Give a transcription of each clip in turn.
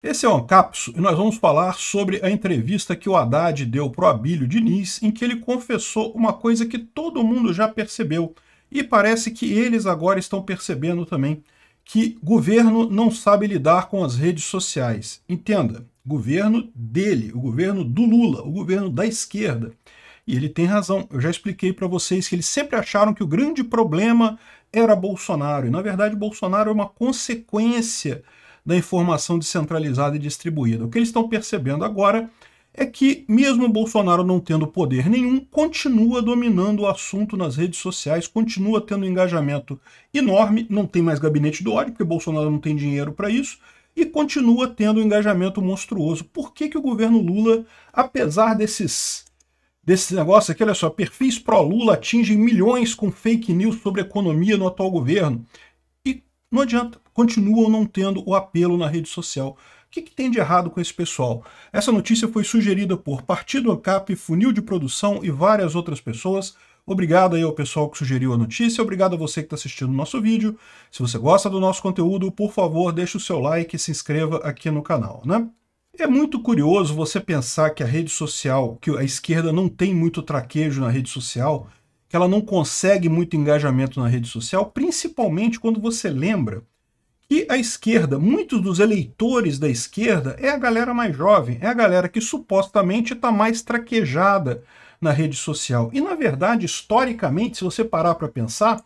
Esse é o Ancapsul e nós vamos falar sobre a entrevista que o Haddad deu para o Abílio Diniz, em que ele confessou uma coisa que todo mundo já percebeu, e parece que eles agora estão percebendo também, que governo não sabe lidar com as redes sociais. Entenda, governo dele, o governo do Lula, o governo da esquerda. E ele tem razão, eu já expliquei para vocês que eles sempre acharam que o grande problema era Bolsonaro, e na verdade Bolsonaro é uma consequência da informação descentralizada e distribuída. O que eles estão percebendo agora é que, mesmo Bolsonaro não tendo poder nenhum, continua dominando o assunto nas redes sociais, continua tendo um engajamento enorme, não tem mais gabinete do ódio, porque Bolsonaro não tem dinheiro para isso, e continua tendo um engajamento monstruoso. Por que que o governo Lula, apesar desse negócio aqui, olha só, perfis pró-Lula atingem milhões com fake news sobre economia no atual governo? E não adianta, continuam não tendo o apelo na rede social. O que tem de errado com esse pessoal? Essa notícia foi sugerida por Partido Ancap, Funil de Produção e várias outras pessoas. Obrigado aí ao pessoal que sugeriu a notícia, obrigado a você que está assistindo o nosso vídeo. Se você gosta do nosso conteúdo, por favor, deixe o seu like e se inscreva aqui no canal, né? É muito curioso você pensar que a rede social, que a esquerda não tem muito traquejo na rede social, que ela não consegue muito engajamento na rede social, principalmente quando você lembra que a esquerda, muitos dos eleitores da esquerda, é a galera mais jovem, é a galera que supostamente está mais traquejada na rede social. E, na verdade, historicamente, se você parar para pensar,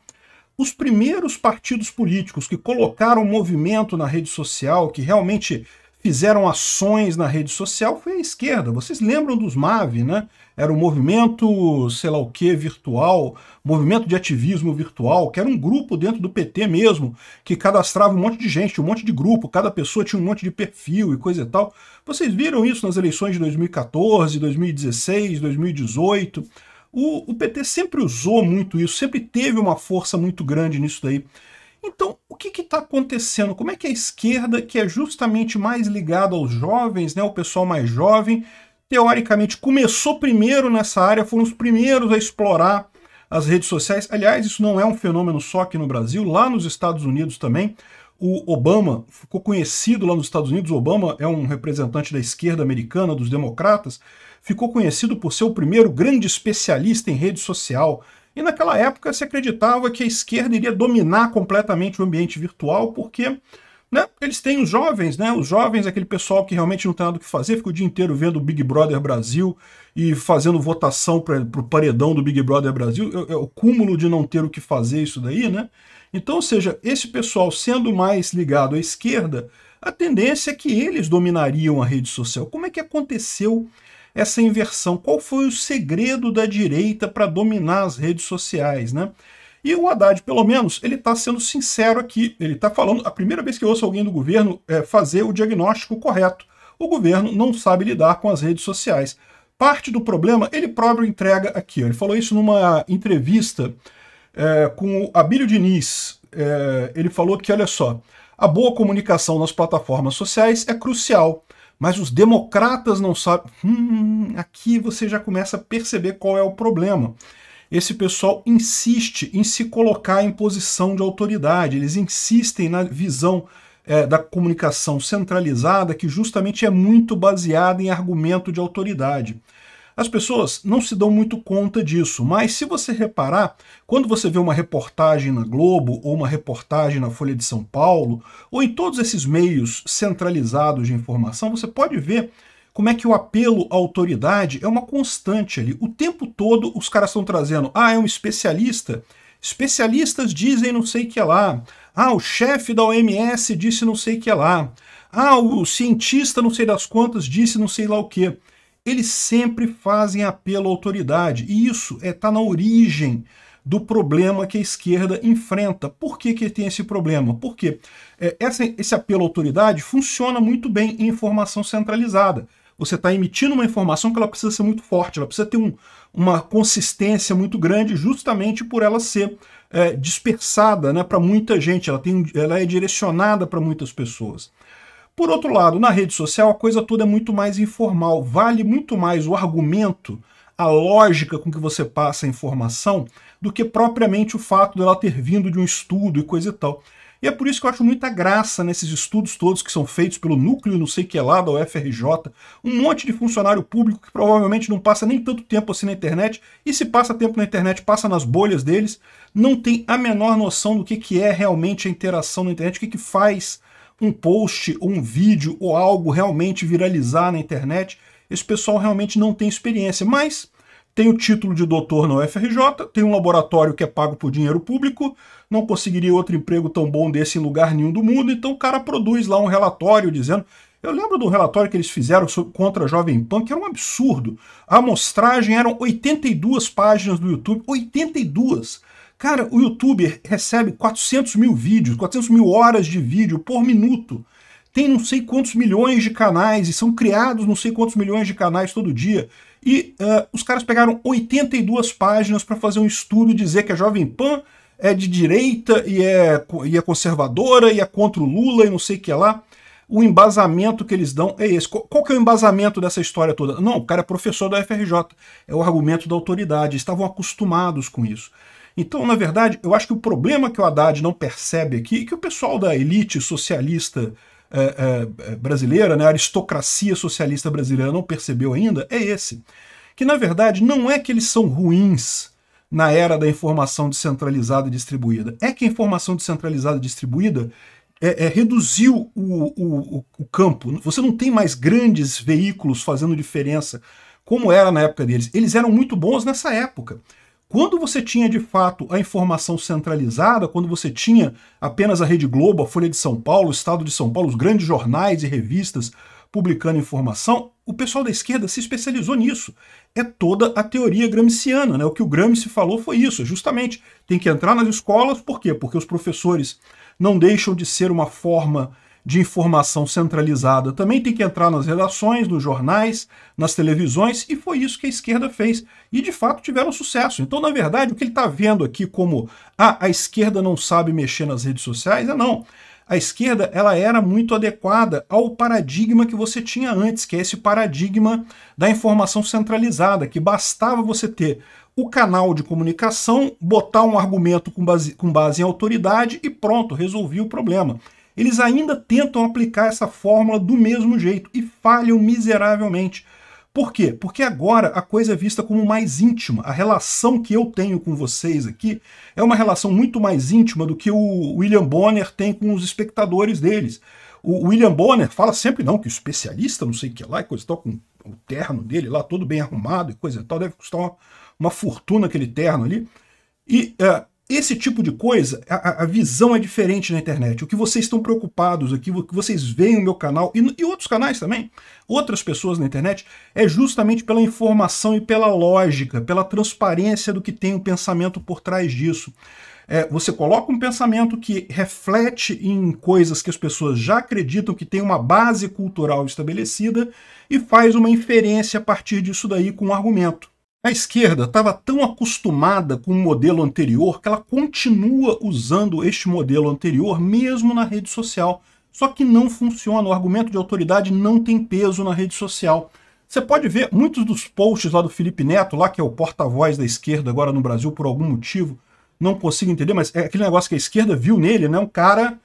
os primeiros partidos políticos que colocaram movimento na rede social, que realmente fizeram ações na rede social, foi a esquerda. Vocês lembram dos MAV, né? Era o movimento, sei lá o que, virtual, movimento de ativismo virtual, que era um grupo dentro do PT mesmo, que cadastrava um monte de gente, um monte de grupo, cada pessoa tinha um monte de perfil e coisa e tal. Vocês viram isso nas eleições de 2014, 2016, 2018. O PT sempre usou muito isso, sempre teve uma força muito grande nisso daí. Então, o que está acontecendo? Como é que a esquerda, que é justamente mais ligada aos jovens, né, o pessoal mais jovem, teoricamente começou primeiro nessa área, foram os primeiros a explorar as redes sociais? Aliás, isso não é um fenômeno só aqui no Brasil, lá nos Estados Unidos também. O Obama ficou conhecido lá nos Estados Unidos, o Obama é um representante da esquerda americana, dos democratas, ficou conhecido por ser o primeiro grande especialista em rede social. E naquela época se acreditava que a esquerda iria dominar completamente o ambiente virtual, porque, né, eles têm os jovens, né? Os jovens, aquele pessoal que realmente não tem nada o que fazer, fica o dia inteiro vendo o Big Brother Brasil e fazendo votação para o paredão do Big Brother Brasil. É o cúmulo de não ter o que fazer isso daí, né? Então, ou seja, esse pessoal sendo mais ligado à esquerda, a tendência é que eles dominariam a rede social. Como é que aconteceu essa inversão? Qual foi o segredo da direita para dominar as redes sociais, né? E o Haddad, pelo menos, ele está sendo sincero aqui. Ele está falando, a primeira vez que eu ouço alguém do governo fazer o diagnóstico correto. O governo não sabe lidar com as redes sociais. Parte do problema, ele próprio entrega aqui. Ó. Ele falou isso numa entrevista com o Abílio Diniz. Ele falou que, olha só, a boa comunicação nas plataformas sociais é crucial, mas os democratas não sabem. Aqui você já começa a perceber qual é o problema. Esse pessoal insiste em se colocar em posição de autoridade, eles insistem na visão da comunicação centralizada, que justamente é muito baseada em argumento de autoridade. As pessoas não se dão muito conta disso, mas se você reparar, quando você vê uma reportagem na Globo ou uma reportagem na Folha de São Paulo, ou em todos esses meios centralizados de informação, você pode ver como é que o apelo à autoridade é uma constante ali. O tempo todo os caras estão trazendo, é um especialista, especialistas dizem não sei o que é lá, o chefe da OMS disse não sei o que é lá, o cientista não sei das quantas disse não sei lá o que. Eles sempre fazem apelo à autoridade, e isso está na origem do problema que a esquerda enfrenta. Por que que tem esse problema? Porque esse apelo à autoridade funciona muito bem em informação centralizada. Você está emitindo uma informação que ela precisa ser muito forte, ela precisa ter uma consistência muito grande, justamente por ela ser dispersada, né, para muita gente, ela é direcionada para muitas pessoas. Por outro lado, na rede social a coisa toda é muito mais informal, vale muito mais o argumento, a lógica com que você passa a informação, do que propriamente o fato dela ter vindo de um estudo e coisa e tal. E é por isso que eu acho muita graça nesses estudos todos que são feitos pelo núcleo não sei que lá da UFRJ, um monte de funcionário público que provavelmente não passa nem tanto tempo assim na internet, e se passa tempo na internet, passa nas bolhas deles, não tem a menor noção do que é realmente a interação na internet, o que faz um post, ou um vídeo, ou algo realmente viralizar na internet. Esse pessoal realmente não tem experiência, mas tem o título de doutor na UFRJ, tem um laboratório que é pago por dinheiro público, não conseguiria outro emprego tão bom desse em lugar nenhum do mundo, então o cara produz lá um relatório dizendo... Eu lembro do relatório que eles fizeram contra a Jovem Pan, que era um absurdo. A amostragem eram 82 páginas do YouTube, 82! Cara, o youtuber recebe 400 mil vídeos, 400 mil horas de vídeo por minuto. Tem não sei quantos milhões de canais e são criados não sei quantos milhões de canais todo dia. E os caras pegaram 82 páginas para fazer um estudo e dizer que a Jovem Pan é de direita e é conservadora e é contra o Lula e não sei o que lá. O embasamento que eles dão é esse. Qual que é o embasamento dessa história toda? Não, o cara é professor da UFRJ. É o argumento da autoridade. Estavam acostumados com isso. Então, na verdade, eu acho que o problema que o Haddad não percebe aqui é que o pessoal da elite socialista brasileira, né, a aristocracia socialista brasileira não percebeu ainda, é esse. Que, na verdade, não é que eles são ruins na era da informação descentralizada e distribuída. É que a informação descentralizada e distribuída reduziu o campo. Você não tem mais grandes veículos fazendo diferença como era na época deles. Eles eram muito bons nessa época. Quando você tinha, de fato, a informação centralizada, quando você tinha apenas a Rede Globo, a Folha de São Paulo, o Estado de São Paulo, os grandes jornais e revistas publicando informação, o pessoal da esquerda se especializou nisso. É toda a teoria gramsciana, né? O que o Gramsci falou foi isso, justamente. Tem que entrar nas escolas, por quê? Porque os professores não deixam de ser uma forma de informação centralizada. Também tem que entrar nas redações, nos jornais, nas televisões, e foi isso que a esquerda fez. E, de fato, tiveram sucesso. Então, na verdade, o que ele está vendo aqui como a esquerda não sabe mexer nas redes sociais, não. A esquerda ela era muito adequada ao paradigma que você tinha antes, que é esse paradigma da informação centralizada, que bastava você ter o canal de comunicação, botar um argumento com base em autoridade e pronto, resolvia o problema. Eles ainda tentam aplicar essa fórmula do mesmo jeito e falham miseravelmente. Por quê? Porque agora a coisa é vista como mais íntima. A relação que eu tenho com vocês aqui é uma relação muito mais íntima do que o William Bonner tem com os espectadores deles. O William Bonner fala sempre, não, que o especialista, não sei o que lá, e coisa e tal, com o terno dele lá, todo bem arrumado e coisa e tal, deve custar uma fortuna aquele terno ali. E... esse tipo de coisa, a visão é diferente na internet. O que vocês estão preocupados aqui, o que vocês veem no meu canal e outros canais também, outras pessoas na internet, é justamente pela informação e pela lógica, pela transparência do que tem o pensamento por trás disso. Você coloca um pensamento que reflete em coisas que as pessoas já acreditam que tem uma base cultural estabelecida e faz uma inferência a partir disso daí com um argumento. A esquerda estava tão acostumada com o modelo anterior que ela continua usando este modelo anterior mesmo na rede social. Só que não funciona, o argumento de autoridade não tem peso na rede social. Você pode ver muitos dos posts lá do Felipe Neto, lá que é o porta-voz da esquerda agora no Brasil por algum motivo, não consigo entender, mas é aquele negócio que a esquerda viu nele, né? Um cara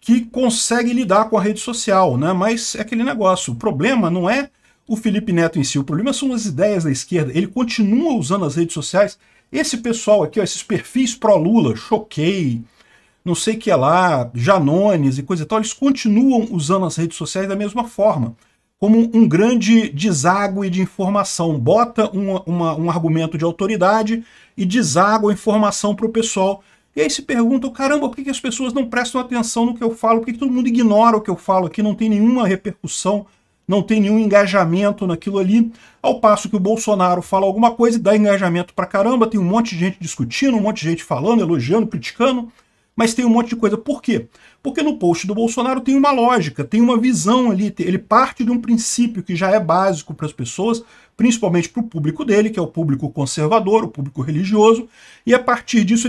que consegue lidar com a rede social, né? Mas é aquele negócio, o problema não é o Felipe Neto em si, o problema são as ideias da esquerda. Ele continua usando as redes sociais. Esse pessoal aqui, ó, esses perfis pró-Lula, Choquei, não sei o que lá, Janones e coisa e tal, eles continuam usando as redes sociais da mesma forma, como um grande deságue de informação. Bota um argumento de autoridade e deságua a informação para o pessoal. E aí se perguntam, caramba, por que as pessoas não prestam atenção no que eu falo? Por que todo mundo ignora o que eu falo aqui? Não tem nenhuma repercussão, não tem nenhum engajamento naquilo ali, ao passo que o Bolsonaro fala alguma coisa e dá engajamento pra caramba, tem um monte de gente discutindo, um monte de gente falando, elogiando, criticando, mas tem um monte de coisa. Por quê? Porque no post do Bolsonaro tem uma lógica, tem uma visão ali, ele parte de um princípio que já é básico para as pessoas, principalmente para o público dele, que é o público conservador, o público religioso, e a partir disso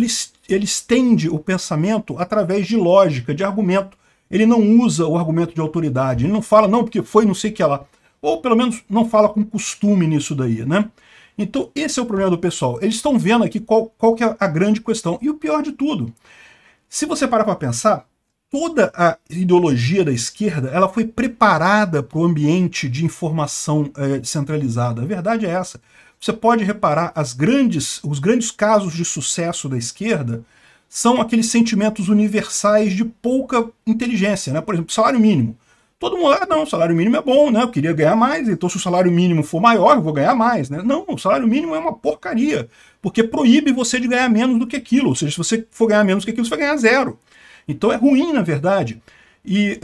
ele estende o pensamento através de lógica, de argumento. Ele não usa o argumento de autoridade, ele não fala, não, porque foi não sei o que lá. Ou, pelo menos, não fala com costume nisso daí, né? Então, esse é o problema do pessoal. Eles estão vendo aqui qual que é a grande questão. E o pior de tudo, se você parar para pensar, toda a ideologia da esquerda, ela foi preparada para o ambiente de informação centralizada. A verdade é essa. Você pode reparar, os grandes casos de sucesso da esquerda são aqueles sentimentos universais de pouca inteligência, né? Por exemplo, salário mínimo. Todo mundo, não, o salário mínimo é bom, né? Eu queria ganhar mais, então se o salário mínimo for maior, eu vou ganhar mais, né? Não, o salário mínimo é uma porcaria, porque proíbe você de ganhar menos do que aquilo, ou seja, se você for ganhar menos do que aquilo, você vai ganhar zero. Então é ruim, na verdade. E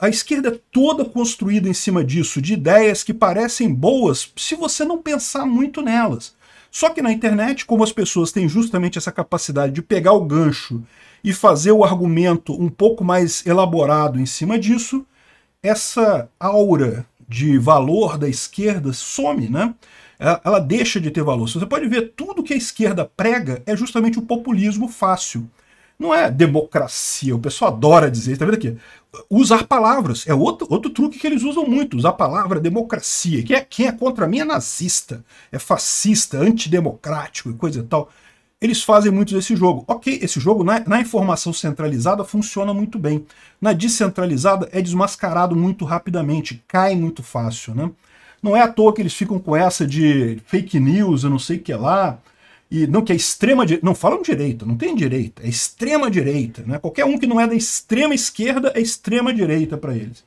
a esquerda é toda construída em cima disso, de ideias que parecem boas, se você não pensar muito nelas. Só que na internet, como as pessoas têm justamente essa capacidade de pegar o gancho e fazer o argumento um pouco mais elaborado em cima disso, essa aura de valor da esquerda some, né? Ela deixa de ter valor. Você pode ver, tudo que a esquerda prega é justamente o populismo fácil. Não é democracia, o pessoal adora dizer, tá vendo aqui? Usar palavras, é outro truque que eles usam muito, usar a palavra democracia. Quem é contra mim é nazista, é fascista, antidemocrático e coisa e tal. Eles fazem muito desse jogo. Ok, esse jogo na informação centralizada funciona muito bem. Na descentralizada é desmascarado muito rapidamente, cai muito fácil, né? Não é à toa que eles ficam com essa de fake news, eu não sei o que lá, e não que é extrema direita, não falam direita, não tem direita, é extrema direita, né? Qualquer um que não é da extrema esquerda é extrema direita para eles.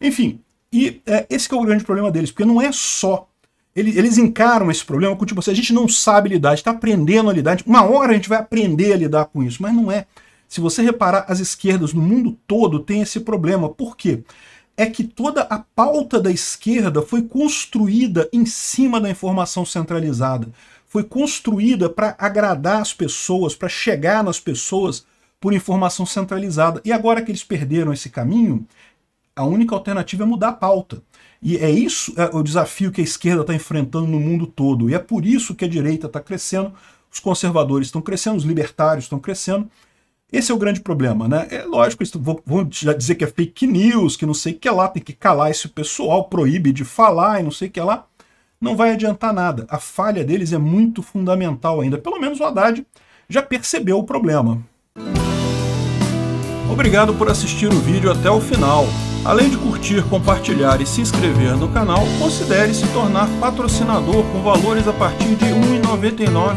Enfim, e esse que é o grande problema deles, porque não é só eles encaram esse problema com tipo assim, a gente não sabe lidar, a gente está aprendendo a lidar, uma hora a gente vai aprender a lidar com isso, mas não é. Se você reparar, as esquerdas no mundo todo têm esse problema. Por quê? É que toda a pauta da esquerda foi construída em cima da informação centralizada. Foi construída para agradar as pessoas, para chegar nas pessoas por informação centralizada. E agora que eles perderam esse caminho, a única alternativa é mudar a pauta. E é isso o desafio que a esquerda está enfrentando no mundo todo. E é por isso que a direita está crescendo, os conservadores estão crescendo, os libertários estão crescendo. Esse é o grande problema, né? É lógico, vão dizer que é fake news, que não sei o que lá, tem que calar esse pessoal, proíbe de falar e não sei o que lá. Não vai adiantar nada. A falha deles é muito fundamental ainda. Pelo menos o Haddad já percebeu o problema. Obrigado por assistir o vídeo até o final. Além de curtir, compartilhar e se inscrever no canal, considere se tornar patrocinador com valores a partir de R$ 1,99.